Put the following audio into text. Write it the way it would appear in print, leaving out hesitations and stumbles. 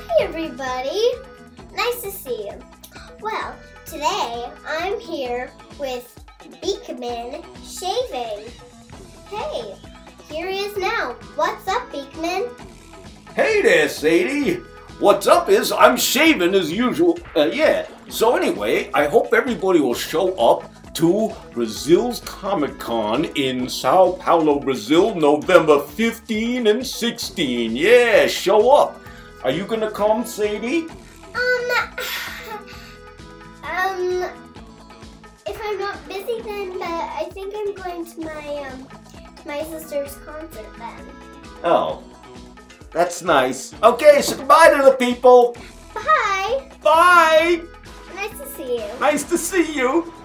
Hi everybody, nice to see you. Well, today I'm here with Beekman Shaving. Hey, here he is now. What's up, Beekman? Hey there, Sadie. What's up is I'm shaving as usual. So anyway, I hope everybody will show up to Brasil's Comic Con in Sao Paulo, Brazil, November 15 and 16. Yeah, show up. Are you gonna come, Sadie? If I'm not busy then, but I think I'm going to my sister's concert then. Oh, that's nice. Okay, so goodbye to the people. Bye. Bye. Nice to see you. Nice to see you.